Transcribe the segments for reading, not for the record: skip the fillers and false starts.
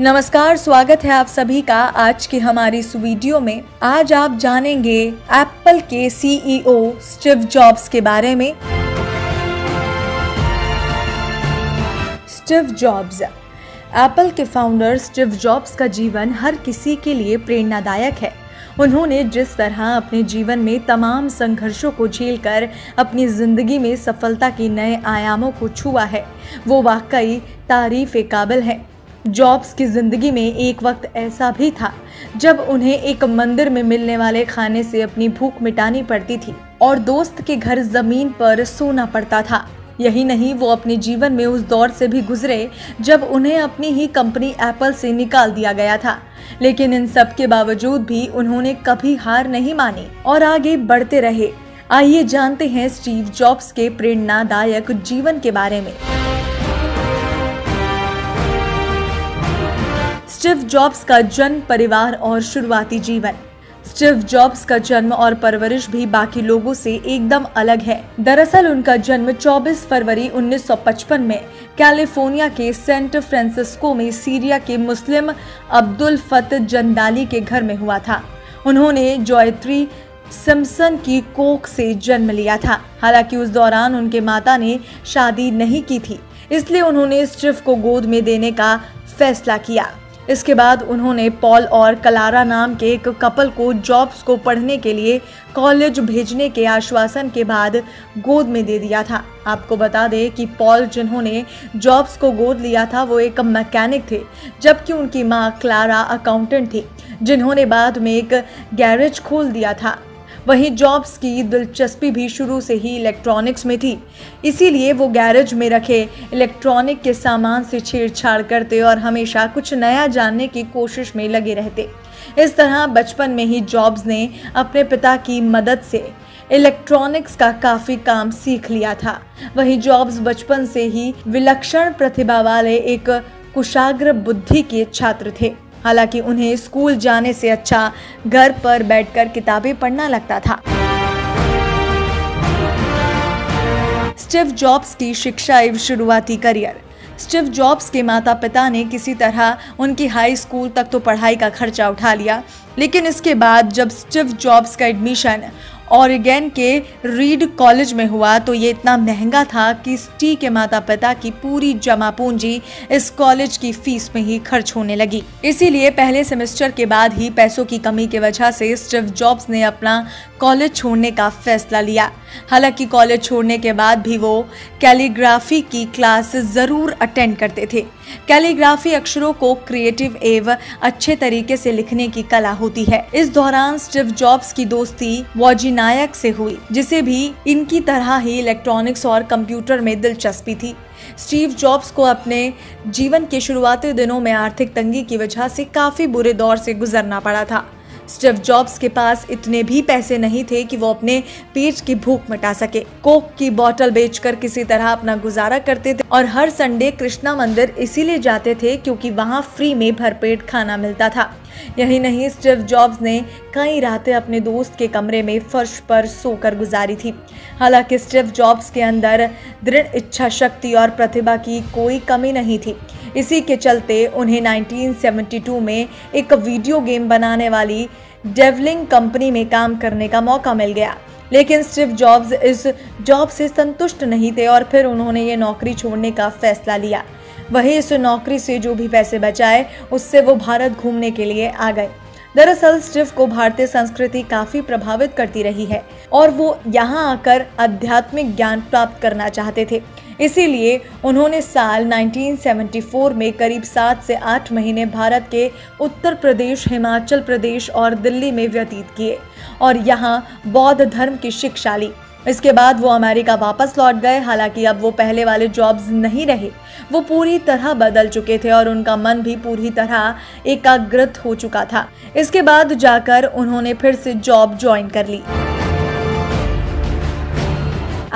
नमस्कार, स्वागत है आप सभी का आज की हमारी इस वीडियो में। आज आप जानेंगे एप्पल के सीईओ स्टीव जॉब्स के बारे में। स्टीव जॉब्स, एप्पल के फाउंडर स्टीव जॉब्स का जीवन हर किसी के लिए प्रेरणादायक है। उन्होंने जिस तरह अपने जीवन में तमाम संघर्षों को झेलकर अपनी ज़िंदगी में सफलता के नए आयामों को छुआ है वो वाकई तारीफ़ काबिल है। जॉब्स की ज़िंदगी में एक वक्त ऐसा भी था जब उन्हें एक मंदिर में मिलने वाले खाने से अपनी भूख मिटानी पड़ती थी और दोस्त के घर ज़मीन पर सोना पड़ता था। यही नहीं, वो अपने जीवन में उस दौर से भी गुजरे जब उन्हें अपनी ही कंपनी एप्पल से निकाल दिया गया था, लेकिन इन सब के बावजूद भी उन्होंने कभी हार नहीं मानी और आगे बढ़ते रहे। आइए जानते हैं स्टीव जॉब्स के प्रेरणादायक जीवन के बारे में। स्टीव जॉब्स का जन्म, परिवार और शुरुआती जीवन। स्टीव जॉब्स का जन्म और परवरिश भी बाकी लोगों से एकदम अलग है। दरअसल उनका जन्म 24 फरवरी 1955 में कैलिफोर्निया के सैन फ्रांसिस्को में सीरिया के मुस्लिम अब्दुल फतह जंदाली के घर में हुआ था। उन्होंने जॉयत्री सिम्पसन की कोख से जन्म लिया था। हालांकि उस दौरान उनके माता ने शादी नहीं की थी, इसलिए उन्होंने स्टीव को गोद में देने का फैसला किया। इसके बाद उन्होंने पॉल और क्लारा नाम के एक कपल को जॉब्स को पढ़ने के लिए कॉलेज भेजने के आश्वासन के बाद गोद में दे दिया था। आपको बता दें कि पॉल, जिन्होंने जॉब्स को गोद लिया था, वो एक मैकेनिक थे, जबकि उनकी मां क्लारा अकाउंटेंट थी, जिन्होंने बाद में एक गैरेज खोल दिया था। वहीं जॉब्स की दिलचस्पी भी शुरू से ही इलेक्ट्रॉनिक्स में थी, इसीलिए वो गैरेज में रखे इलेक्ट्रॉनिक के सामान से छेड़छाड़ करते और हमेशा कुछ नया जानने की कोशिश में लगे रहते। इस तरह बचपन में ही जॉब्स ने अपने पिता की मदद से इलेक्ट्रॉनिक्स का काफ़ी काम सीख लिया था। वहीं जॉब्स बचपन से ही विलक्षण प्रतिभा वाले एक कुशाग्र बुद्धि के छात्र थे। हालांकि उन्हें स्कूल जाने से अच्छा घर पर बैठकर किताबें पढ़ना लगता था। स्टीव जॉब्स की शिक्षा एवं शुरुआती करियर। स्टीव जॉब्स के माता पिता ने किसी तरह उनकी हाई स्कूल तक तो पढ़ाई का खर्चा उठा लिया, लेकिन इसके बाद जब स्टीव जॉब्स का एडमिशन ऑरेगन के रीड कॉलेज में हुआ तो ये इतना महंगा था कि स्टीव के माता पिता की पूरी जमा पूंजी इस कॉलेज की फीस में ही खर्च होने लगी। इसीलिए पहले सेमेस्टर के बाद ही पैसों की कमी की वजह से स्टीव जॉब्स ने अपना कॉलेज छोड़ने का फैसला लिया। हालांकि कॉलेज छोड़ने के बाद भी वो कैलीग्राफी की क्लास ज़रूर अटेंड करते थे। कैलीग्राफी अक्षरों को क्रिएटिव एवं अच्छे तरीके से लिखने की कला होती है। इस दौरान स्टीव जॉब्स की दोस्ती वॉजिनायक से हुई, जिसे भी इनकी तरह ही इलेक्ट्रॉनिक्स और कंप्यूटर में दिलचस्पी थी। स्टीव जॉब्स को अपने जीवन के शुरुआती दिनों में आर्थिक तंगी की वजह से काफ़ी बुरे दौर से गुजरना पड़ा था। स्टीव जॉब्स के पास इतने भी पैसे नहीं थे कि वो अपने पेट की भूख मिटा सके। कोक की बोतल बेचकर किसी तरह अपना गुजारा करते थे और हर संडे कृष्णा मंदिर इसीलिए जाते थे क्योंकि वहां फ्री में भरपेट खाना मिलता था। यही नहीं, स्टीव जॉब्स ने कई रातें अपने दोस्त के कमरे में फर्श पर सोकर गुजारी थी। हालांकि स्टीव जॉब्स के अंदर दृढ़ इच्छा शक्ति और प्रतिभा की कोई कमी नहीं थी। इसी के चलते उन्हें 1972 में एक वीडियो गेम बनाने वाली डेवलिंग कंपनी में काम करने का मौका मिल गया, लेकिन स्टीव जॉब्स इस जॉब से संतुष्ट नहीं थे और फिर उन्होंने ये नौकरी छोड़ने का फैसला लिया। वहीं इस नौकरी से जो भी पैसे बचाए उससे वो भारत घूमने के लिए आ गए। दरअसल स्टीव को भारतीय संस्कृति काफ़ी प्रभावित करती रही है और वो यहाँ आकर आध्यात्मिक ज्ञान प्राप्त करना चाहते थे। इसीलिए उन्होंने साल 1974 में करीब 7 से 8 महीने भारत के उत्तर प्रदेश, हिमाचल प्रदेश और दिल्ली में व्यतीत किए और यहाँ बौद्ध धर्म की शिक्षा ली। इसके बाद वो अमेरिका वापस लौट गए। हालांकि अब वो पहले वाले जॉब्स नहीं रहे, वो पूरी तरह बदल चुके थे और उनका मन भी पूरी तरह एकाग्रत हो चुका था। इसके बाद जाकर उन्होंने फिर से जॉब ज्वाइन कर ली।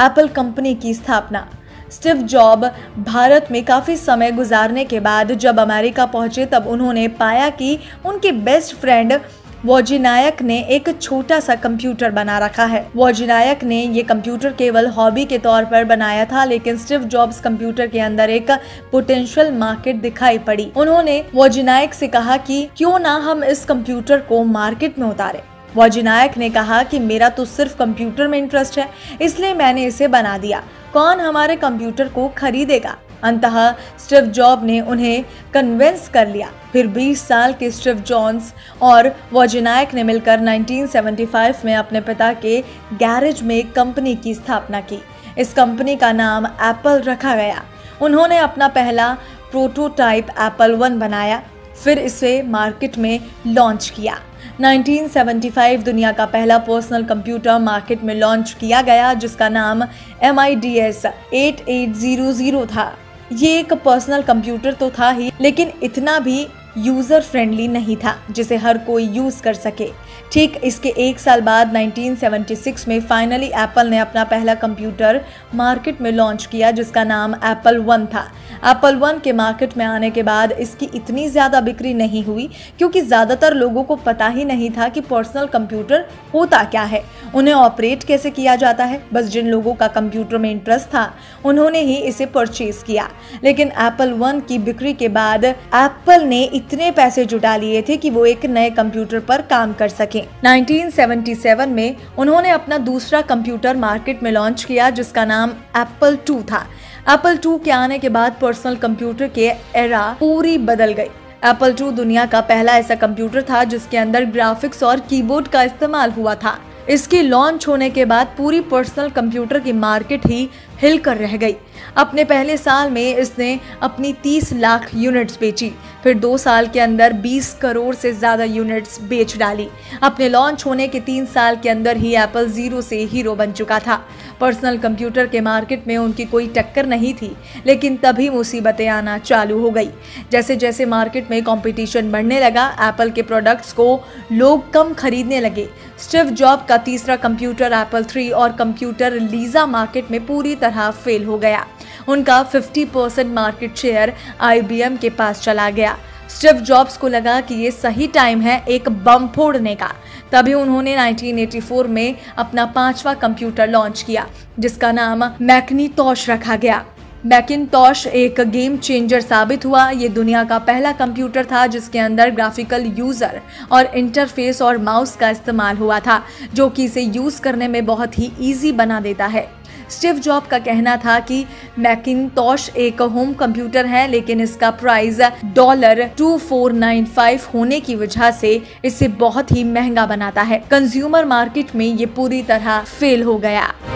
एप्पल कंपनी की स्थापना। स्टीव जॉब भारत में काफ़ी समय गुजारने के बाद जब अमेरिका पहुंचे तब उन्होंने पाया कि उनके बेस्ट फ्रेंड वोजनियाक ने एक छोटा सा कंप्यूटर बना रखा है। वोजनियाक ने ये कंप्यूटर केवल हॉबी के तौर पर बनाया था, लेकिन स्टीव जॉब्स कंप्यूटर के अंदर एक पोटेंशियल मार्केट दिखाई पड़ी। उन्होंने वोजनियाक से कहा कि क्यों ना हम इस कंप्यूटर को मार्केट में उतारे। वोजनियाक ने कहा कि मेरा तो सिर्फ कंप्यूटर में इंटरेस्ट है, इसलिए मैंने इसे बना दिया। कौन हमारे कंप्यूटर को खरीदेगा? अंततः स्टीव जॉब्स ने उन्हें कन्विंस कर लिया। फिर 20 साल के स्टीव जॉब्स और वोजनियाक ने मिलकर 1975 में अपने पिता के गैरेज में एक कंपनी की स्थापना की। इस कंपनी का नाम एप्पल रखा गया। उन्होंने अपना पहला प्रोटोटाइप Apple 1 बनाया, फिर इसे मार्केट में लॉन्च किया। 1975 दुनिया का पहला पर्सनल कंप्यूटर मार्केट में लॉन्च किया गया, जिसका नाम MITS 8800 था। ये एक पर्सनल कंप्यूटर तो था ही, लेकिन इतना भी यूजर फ्रेंडली नहीं था जिसे हर कोई यूज कर सके। ठीक इसके एक साल बाद 1976 में फाइनली एप्पल ने अपना पहला कंप्यूटर मार्केट में लॉन्च किया, जिसका नाम Apple 1 था। Apple 1 के मार्केट में आने के बाद इसकी इतनी ज़्यादा बिक्री नहीं हुई, क्योंकि ज़्यादातर लोगों को पता ही नहीं था कि पर्सनल कंप्यूटर होता क्या है, उन्हें ऑपरेट कैसे किया जाता है। बस जिन लोगों का कंप्यूटर में इंटरेस्ट था उन्होंने ही इसे परचेज किया। लेकिन Apple 1 की बिक्री के बाद एप्पल ने इतने पैसे जुटा लिए थे कि वो एक नए कंप्यूटर पर काम कर सकें। 1977 में उन्होंने अपना दूसरा कंप्यूटर मार्केट में लॉन्च किया, जिसका नाम Apple 2 था। Apple 2 के आने के बाद पर्सनल कंप्यूटर के एरा पूरी बदल गई। Apple 2 दुनिया का पहला ऐसा कंप्यूटर था जिसके अंदर ग्राफिक्स और कीबोर्ड का इस्तेमाल हुआ था। इसके लॉन्च होने के बाद पूरी पर्सनल कंप्यूटर की मार्केट ही हिल कर रह गई। अपने पहले साल में इसने अपनी 30 लाख यूनिट्स बेची, फिर 2 साल के अंदर 20 करोड़ से ज़्यादा यूनिट्स बेच डाली। अपने लॉन्च होने के 3 साल के अंदर ही एप्पल जीरो से हीरो बन चुका था। पर्सनल कंप्यूटर के मार्केट में उनकी कोई टक्कर नहीं थी, लेकिन तभी मुसीबतें आना चालू हो गई। जैसे जैसे मार्केट में कॉम्पिटिशन बढ़ने लगा, एप्पल के प्रोडक्ट्स को लोग कम खरीदने लगे। स्टीव जॉब्स का तीसरा कंप्यूटर Apple 3 और कंप्यूटर लीजा मार्केट में पूरी तरह फेल हो गया। उनका 50% मार्केट शेयर IBM के पास चला गया। स्टीव जॉब्स को लगा कि ये सही टाइम है एक बम फोड़ने का। तभी उन्होंने 1984 में अपना 5वां कंप्यूटर लॉन्च किया, जिसका नाम मैकनिटॉश रखा गया। मैकिनटॉश एक गेम चेंजर साबित हुआ। ये दुनिया का पहला कंप्यूटर था जिसके अंदर ग्राफिकल यूज़र और इंटरफेस और माउस का इस्तेमाल हुआ था, जो कि इसे यूज़ करने में बहुत ही ईजी बना देता है। स्टीव जॉब्स का कहना था कि मैकिनटॉश एक होम कंप्यूटर है, लेकिन इसका प्राइस $2495 होने की वजह से इसे बहुत ही महंगा बनाता है। कंज्यूमर मार्केट में ये पूरी तरह फेल हो गया।